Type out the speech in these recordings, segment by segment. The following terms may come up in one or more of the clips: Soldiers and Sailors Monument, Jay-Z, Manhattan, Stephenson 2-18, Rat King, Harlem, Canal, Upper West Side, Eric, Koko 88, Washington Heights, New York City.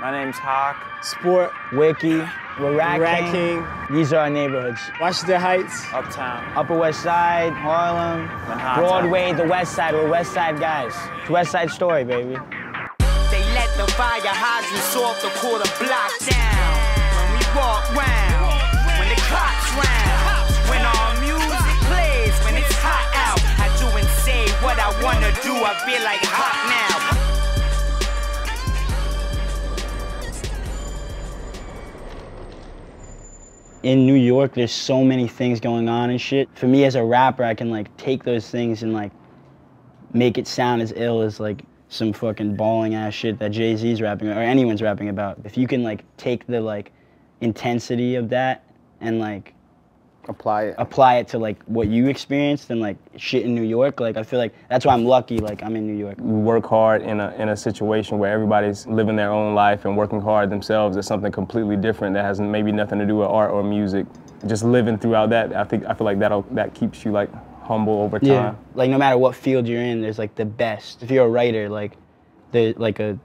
My name's Hawk. Sport. Wiki. We're Rat King. These are our neighborhoods. Washington Heights. Uptown. Upper West Side, Harlem. Manhattan. Broadway, the West Side. We're West Side guys. It's West Side Story, baby. They let the fire hydrants off the quarter block down. When we walk round, when the clock's round, when our music plays, when it's hot out, I do and say what I wanna do. I feel like hot now. In New York, there's so many things going on and shit. For me as a rapper, I can like take those things and like make it sound as ill as like some fucking bawling ass shit that Jay-Z's rapping or anyone's rapping about. If you can like take the like intensity of that and like apply it to like what you experienced and like shit in New York, like I feel like that's why I'm lucky, like I'm in New York. We work hard in a situation where everybody's living their own life and working hard themselves at something completely different that has maybe nothing to do with art or music. Just living throughout that, I feel like that keeps you like humble over time. Yeah. Like no matter what field you're in, there's like the best. If you're a writer, like a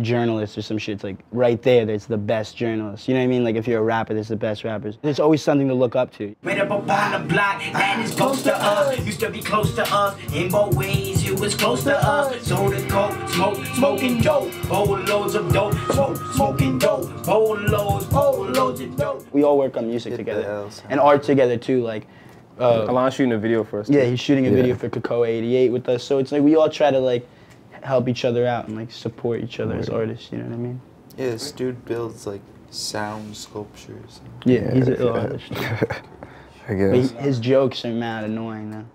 journalist or some shit, it's like right there, there's the best journalists. You know what I mean? Like if you're a rapper, there's the best rappers. There's always something to look up to. Right up upon the block, that is close to us. Used to be close to us. In both ways, it was close to us. Soda coke, smoking dope, bowl loads of dope, smoking dope, bowl loads of dope. We all work on music together and art together too. Like Alon's shooting a video for us. Yeah, he's shooting a video for Koko 88 with us. So it's like we all try to like help each other out and like support each other as artists, you know what I mean? Yeah, this dude builds like sound sculptures. And yeah, he's an ill artist. I guess. But his jokes are mad annoying though.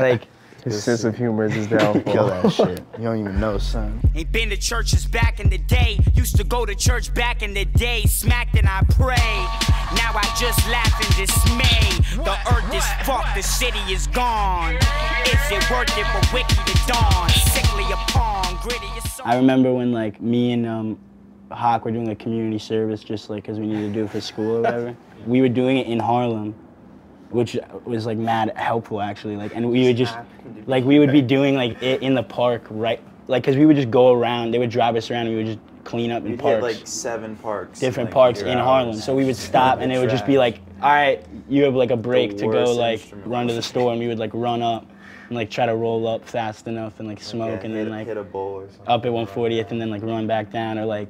Like his sense of humor is his downfall. Kill that shit. You don't even know, son. Ain't been to churches back in the day. Used to go to church back in the day. Smacked and I prayed. Now I just laugh in dismay. The earth is fucked, the city is gone. Is it worth it for Wiki to dawn? Sickly upon gritty. I remember when like me and Hawk were doing a community service just like because we needed to do it for school or whatever. We were doing it in Harlem, which was like mad helpful actually. Like, and we would just like we would be doing like it in the park, right? Like because we would just go around. They would drive us around. And we would just clean up in parks. Like 7 parks. Different like parks in Harlem. So we would stop and it would just be like, all right, you have like a break to go like run to the store, and we would like run up. And like try to roll up fast enough and like smoke and then like hit a bowl or something. Up at 140th and then like run back down or like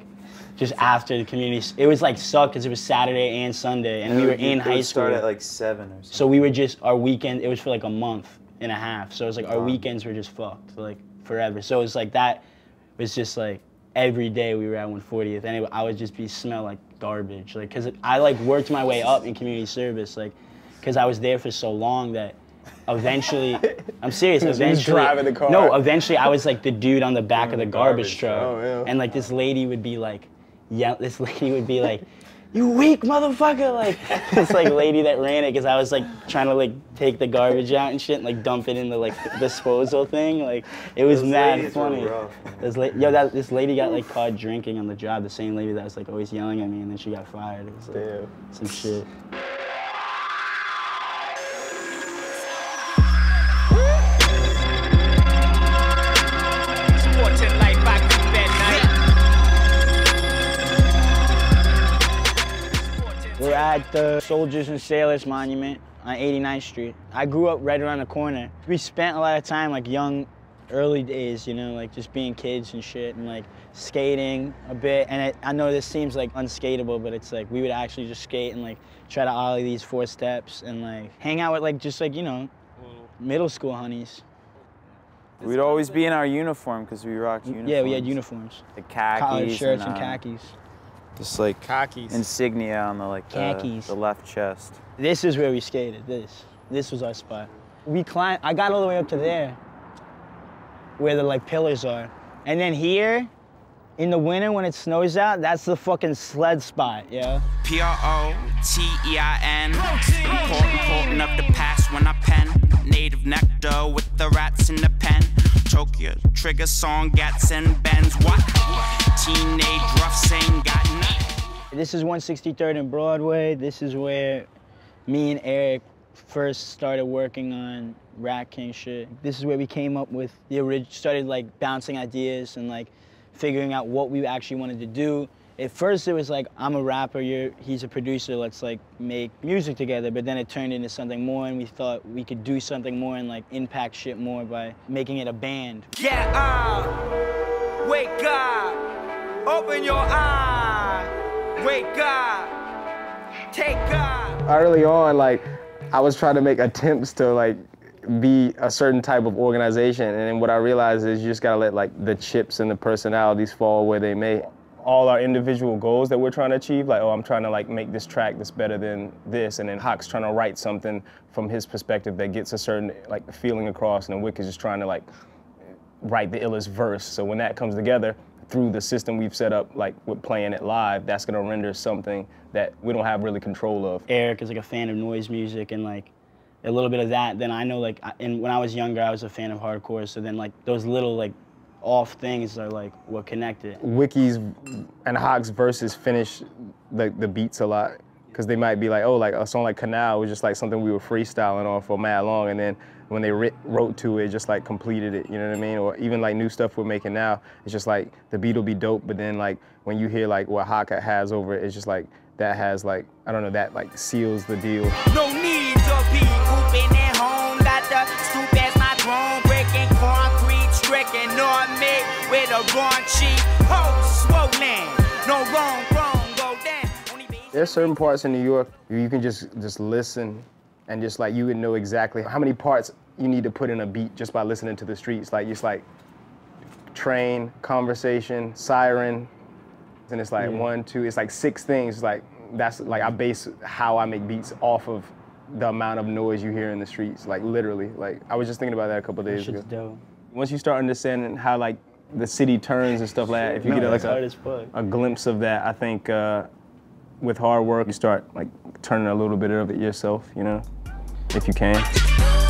just after the community. It was like sucked because it was Saturday and Sunday and we were in high school. It started at like 7 or something. So we were just, our weekend, it was for like a month and a half. So it was like our weekends were just fucked like forever. So it was like that was just like every day we were at 140th and I would just be smell like garbage. Like because I like worked my way up in community service like because I was there for so long that eventually, I'm serious. Eventually, driving the car. No, eventually I was like the dude on the back of the garbage truck, and like this lady would be like, "You weak motherfucker!" Like this like lady that ran it because I was like trying to like take the garbage out and shit, and like dump it in the like disposal thing. Like it was mad funny. This lady got like caught drinking on the job. The same lady that was like always yelling at me, and then she got fired. It was like some shit. We're at the Soldiers and Sailors Monument on 89th Street. I grew up right around the corner. We spent a lot of time, like young, early days, you know, like just being kids and shit and like skating a bit. And I know this seems like unskateable, but it's like we would actually just skate and like try to ollie these 4 steps and like hang out with like just like, you know, middle school honeys. We'd always be in our uniform because we rocked uniforms. Yeah, we had uniforms. The khakis. College shirts and khakis. Just like khakis. Insignia on the like the left chest. This is where we skated. This was our spot. We climbed. I got all the way up to there, where the like pillars are, and then here, in the winter when it snows out, that's the fucking sled spot, yo. Protein. Holding up the past when I pen. Native nectar with the rats in the pen. Tokyo trigger song gats and bends. What? Teenage roughs ain't got nothing. This is 163rd and Broadway. This is where me and Eric first started working on Rat King shit. This is where we came up with the original, started like bouncing ideas and like figuring out what we actually wanted to do. At first it was like, I'm a rapper, he's a producer, let's like make music together. But then it turned into something more, and we thought we could do something more and like impact shit more by making it a band. Get up, wake up, open your eye, wake up, take up. Early on, like, I was trying to make attempts to like be a certain type of organization. And then what I realized is you just gotta let like the chips and the personalities fall where they may. All our individual goals that we're trying to achieve, like, oh, I'm trying to like make this track that's better than this, and then Hawk's trying to write something from his perspective that gets a certain like feeling across, and then Wick is just trying to like write the illest verse. So when that comes together through the system we've set up, like with playing it live, that's gonna render something that we don't have really control of. Eric is like a fan of noise music and like a little bit of that. Then I know like, and when I was younger, I was a fan of hardcore. So then like those little like off things are like what connected. Wicky's and Hawk's verses finish the beats a lot, because they might be like, oh, like a song like Canal was just like something we were freestyling on for mad long, and then when they wrote to it, just like completed it, you know what I mean? Or even like new stuff we're making now, it's just like the beat will be dope, but then like when you hear like what Hawk has over it, it's just like that has like, I don't know, that like seals the deal. No need to be open at home, got the stoop as my drone breaking concrete. Tricking on me with a raunchy ho, swollen, no wrong, wrong, go down. There's certain parts in New York you can just listen and just like you would know exactly how many parts you need to put in a beat just by listening to the streets. Like just like train, conversation, siren, and it's like one, two, it's like 6 things. Like that's like I base how I make beats off of the amount of noise you hear in the streets. Like literally, like I was just thinking about that a couple days ago. Dope. Once you start understanding how like the city turns and stuff like that, if you get like a glimpse of that, I think with hard work, you start like turning a little bit of it yourself, you know, if you can.